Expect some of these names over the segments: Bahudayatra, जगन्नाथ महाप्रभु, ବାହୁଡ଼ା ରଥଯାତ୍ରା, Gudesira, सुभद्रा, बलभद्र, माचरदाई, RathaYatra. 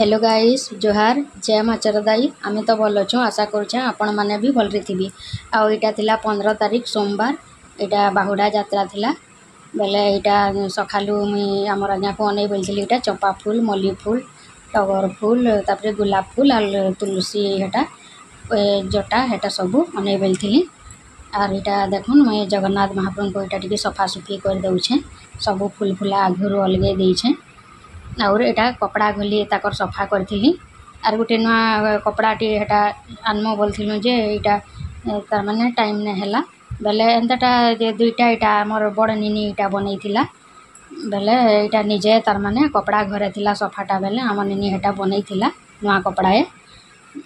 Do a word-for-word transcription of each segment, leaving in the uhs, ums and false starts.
Hello guys जोहार जय माचरदाई आमे तो भल अच्छे आशा करुचे आपण मैंने भी भल थी। आईटा थिला पंद्रह तारीख सोमवार यहाँ बाहुड़ा यात्रा थिला बेले यहाँ सखालु मुई आम आज्ञा को अनई बोली यहाँ चंपा फूल मल्ली फूल टगर फूल तापर गुलाब फूल आल तुलसी हेटा जटा हेटा सबू अनई बोली आर यहाँ देखुन मुई जगन्नाथ महाप्रभु को यहाँ टी सफासुफी करदे सबू फुल फुला आघुरी अलगे देछे और यहाँ कपड़ा घोली ताकर सफा करी आर गोटे नुआ कपड़ाटी हेटा आनमो बोलूँ जे यहाँ तार माने टाइम ना बेले एंताटा दुईटा यहाँ आमर बड़ निनी यहाँ बनई बेले यहाँ निजे तार माने कपड़ा घरे थिला सफाटा बेले आम निनी हेटा बनई नुआ कपड़ाए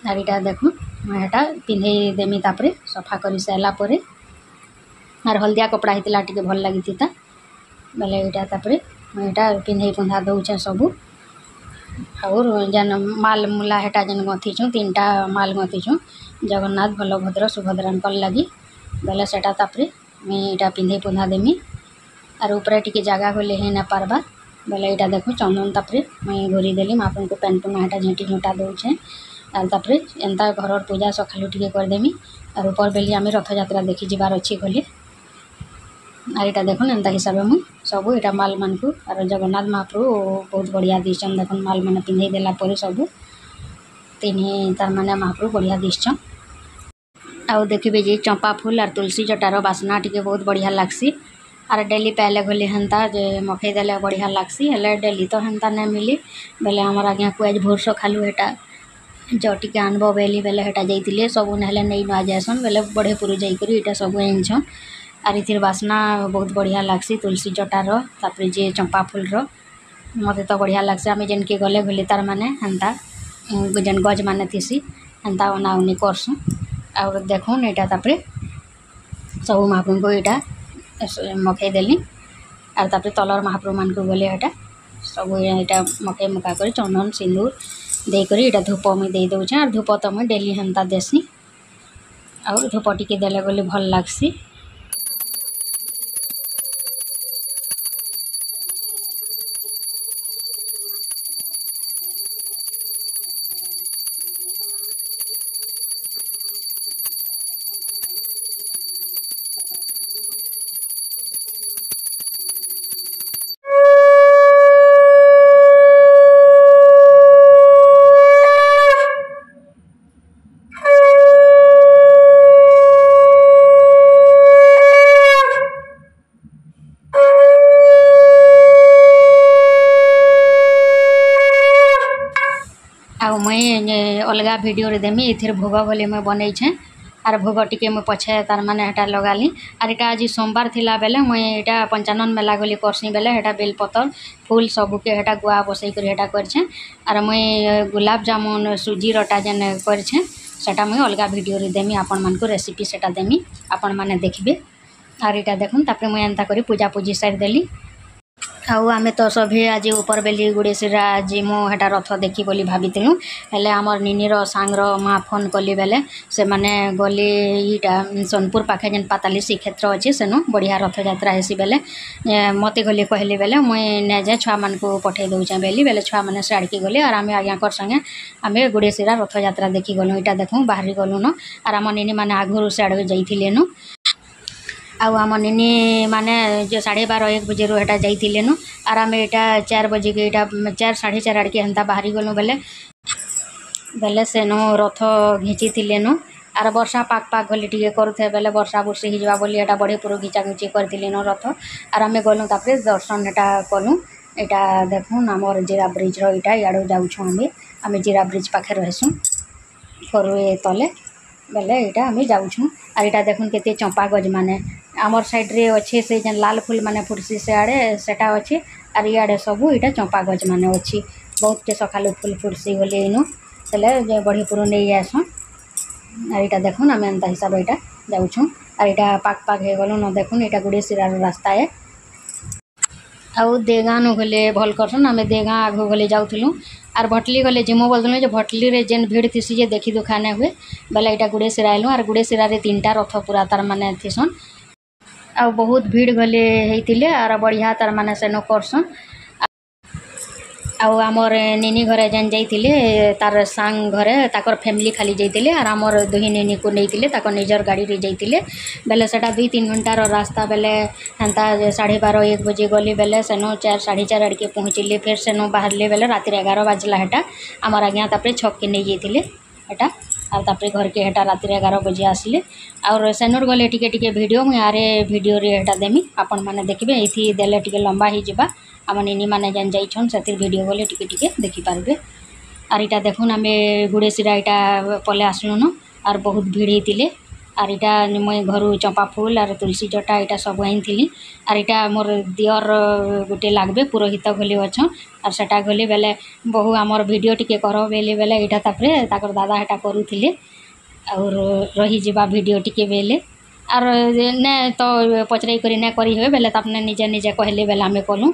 आर यहाँ देखूँ हेटा पिंधे देमी तापर सफा कर सारापर आर हलदिया कपड़ा होता टी भल लगी बेले यहाँ तापर मुटा पिंधे पुंधा दौचे सबू और जेन माल मुला हेटा जेन गंथीचु तीन टा माल गंथीचु जगन्नाथ बलभद्र सुभद्रा लगी बेले सेटा तापरे मुई यहाँ पिंधे पुंधा देमी आर उपरे टिके जगह गले है ना पार्बा बेले यहाँ देखो चंदन तापरे मुई घोरीदेली मापन को पेन पुना हेटा झेटी झुटा दौचे आर तापरे एंता घर पूजा सखालू टिके करदेमी आर ऊपर बेली आम रथयात्रा देखी जबार अच्छी गली आर यहाँ देखुन एंता हिसाब मुई सबू यहाँ माल मान को आर जगन्नाथ महाप्रभु बहुत बढ़िया दिशन देखुन माल मैंने पिंधे देलापर सबू तीन तार माने महाप्रभु बढ़िया दिशन आउ देखिए जी चंपा फूल आर तुलसी जटार बासना टी बहुत बढ़िया लगसी आर डेली पहले गली हेन्ता मखईदेले बढ़िया लगसी हेल्ले डेली तो हेन्ता नहीं मिली बेले आमर आज्ञा को आज भोर सखालू हेटा जटी के आनब बेली बेले हेटा जाइए सबू ना नहीं नुआ जासन बेले बढ़े पूरी जाटा सबू आनछन आर इतिर बासना बहुत बढ़िया लगसी तुलसी जटार तापर जे चंपा फूलर मत तो बढ़िया लगसी आम जेनके गले गली तार माने हेन्ता जेन गज माने थीसी हेन्ता अनाउनी करसूँ और देखून यहाँ तापर सब महाप्रभु को यहाँ मखईदेली आर तापर तलर महाप्रभु मान को गले हेटा सब यहाँ मखई मुका कर चंदन सिंदूर देकर यहाँ धूप मुई दे दौचे आर धूप तो मुई डेली हेन्ता देसी और धूप टी देले गली भल लगसी आउ मुई अलग भिडियो रे देमी इथिर भोग गली मुई बनईछे आर भोग टी मुझे पछे तार माने हेटा लगाली आर यहाँ आज सोमवार थिला बेले मुई यहाँ पंचानन मेला गली करसी बेले हेटा बेलपतर फूल सबूके हेटा गुआ बसईक हेटा करछे आर मुई गुलाब जामुन सूजी रटा जेन करछे सेटा मुई अलग भिडियो रे देमी आपण मान को रेसिपी सेटा देमी आपण माने देखिबे आर यहाँ देखुन तापर मुई एंता करी पूजा पूजी साइड देली आउ आमे तो सभी आज ऊपर बेली गुडेसिरा आज मुटा रथ देखी बोली भाभी हेले आमर निनीर सांगर माँ फोन कली बेले से माने गली इटा सोनपुर पाखे जेन पाताली श्रीक्षेत्र अच्छे सेनु बढ़िया रथ यात्रा हेसी बेले मते गली कहली बेले मुई ने जाए छुआ मान को पठे दौचे बेली बेले छुआ मैंने साड़की गली आर आम आज्ञा कर संगे आम गुडेसिरा रथ यात्रा देखी गलु इटा देखूँ बाहरी गलुन आर आम निनी मैंने आगुरी साड़े जाइनु आउ आम निनी माने जो साढ़े बारह एक बजे रू हेटा जाइलेनु आर आम यहाँ चार बजे के यहाँ चार साढ़े चार आड़ के हेन्ता बाहरी गलु बेले बेले सेनु रथ घिंची थिलेनु आर वर्षा पाक पाक गली टी करूथे बेले वर्षा बुर्षी होगा बोली यहाँ बढ़े पूरा घिंचा घिंची करेनु रथ आर आम गलु तापर दर्शन हेटा कलु यहाँ देखूँ आमर जीरा ब्रिज्र यहाँ इाड़ू जाऊँ आम आम जीरा ब्रिज पाखे रहसूँ करू ये तले बेले यहाँ आम जाऊँ आर यहाँ देखूँ के चंपा गज माने आमर साइड रे अच्छे से जेन लाल फूल माने फुटसी से आड़े सेटा अच्छे आर इे सबू इटा चंपा गज माने अच्छी बहुत सकालू फुल फुटसी गली इनु से बढ़ी पूरा नहीं आसन आर यहाँ देखुन आम एंता हिसाब यहाँ जाऊँ आर यहाँ पाक पाक हो गलु न देखुन यहाँ गुडेसिरा रास्ता है आउ देगा नु गले भल करसन आम देगा आगू गले जाऊँ आर भटली गले जिमो बोलूँ जे भटली रे जेन भीड़ थीसी जे देखी दुखा ना हुए बेले यहाँ गुडेसिरा आलु आर गुडेसिरा रे तीन टा रथ पूरा तार माने थीसन आउ बहुत भीड़ गले होते आर बढ़िया तार माने सेनो करसन आउ आमर निनी घरे जेन जाइतिले तार सांग घरे ताकर फैमिली खाली जाइतिले आर आमर दुही निनी को नैतिले ताको निजर गाड़ी रे जाइतिले बेले सेटा दुई तीन घंटार रास्ता बेले हेन्ता साढ़े बार एक बजे गली बेले सेनो चार साढ़े चार आड़के पहुँचले फिर सेनो बाहरले बेले रात एगार बाजला हेटा आमर आज्ञा तापर छक्के नहीं जाइतिले हेटा आउ तापर घर के हेटा रात एगार बजे आसिले आउ सेनोर गले टिके टिके भिडियो मुई आरे भिडियो रे हेटा देमी आपण माने देखिबे एथि देले टिके लंबा हि जिबा आम निनी मैंने जेन जाइछन से भिडियो गले टिके टिके देखिपारे। आर इटा देखुन आम गुड़ेसीरा इटा पले आसलुन आर बहुत भिड़ होते आर इटा मुई घर चंपा फूल आर तुलसी जटा इटा सब आनी आर इटा मोर दियर गोटे लागबे पुरोहित घली अच्छा आर सेटा घली बेले बहु आमर भिडियो टिके कर बेले बेले इटा तापर दादा हेटा करूथिले और रही जीवा भिडियो टिके बेले आर ने तो पचराई करी ना करी हुए बेले तपने निजे निजे कहले बेले आम कलु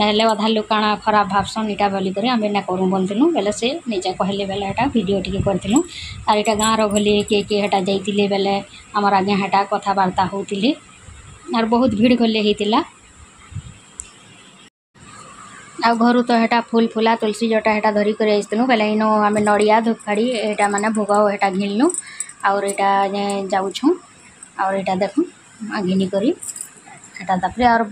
ना अधा लोक काणा खराब भावसन इटा बोलिक आम ना करूँ बनूँ बेले से निजे कहले बेले हेटा भिडियो टिके करूँ आर इटा गाँव गली किए किए हेटा जाइतिले बेले आमर आज्ञा हेटा कथबार्ता होतिले आर बहुत भिड़ गले होता आ घर तो हेटा फूल फुला तुलसी जटा हेटा धरिक आईलु बेले इन आम नड़िया धूपखाड़ी एटा माने भोग हेटा घिनलु और इटा जाऊँ और इटा देखूँ घिनी करी हेटा तापर और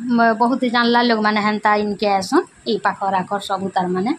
बहुत जानला लोग माने हेन्ता इनके आसन ये पाखर आखर सब तार माने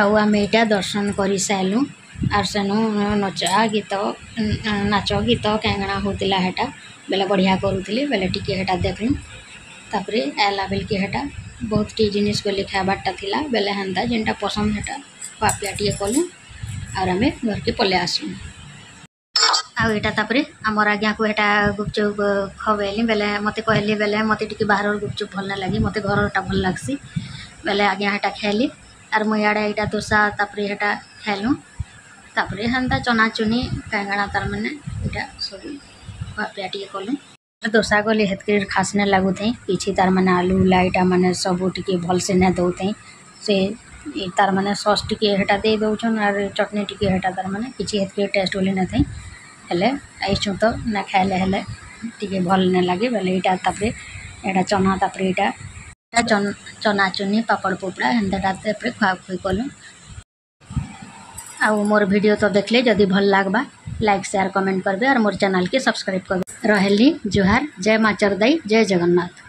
आउ आम यहाँ दर्शन कर सारूँ आर सेनु नचा गीत नाच गीत कैंगणा होता हेटा बेले बढ़िया करूली बेले टी हेटा देखलु तापर आला बेलके हेटा बहुत टी जिनिस बोली खाबार्टा थिला बेले हेन्ता जेनटा पसंद हेटा खुआपिया टे कलु आर आम घर के पलै आसलु। आईटापर आमर आज्ञा को हेटा गुपचुप खबेली बेले मत कहली बेले मत बाहर गुपचुप भल ना लगे मत घरटा भल लग्सी बेले आज्ञा हेटा खाइली आर मुई आड़े यहाँ दोसा तापर हेटा खाइलु तापर हेन्ता चनाचुनी कांगड़ा तार मैंने यहाँ सब भापिया टे कलु दोसा गली हेतक खास ना लगुथे किसी तार मैंने आलू लाइटा मैंने सब टे भलसे ना दौथे से तार मैंने सस टे हेटा दे दौन आर चटनी टे हेटा तार मैंने किसी हेतक टेस्ट बोली ना थे हेले आईचु तो ना खाइले हेले टे भल ना लगे बोले यहाँ तापर यहाँ चना तापर यहाँ चना चना चुनी पापड़ पोपड़ा हेन्ता खुआ खुई कलु आ मोर वीडियो तो देखले जदि भल लागबा लाइक शेयर कमेंट करबे और मोर चैनल के सब्सक्राइब करबे। रहली जोहार, जय माँ चरदई, जय जगन्नाथ।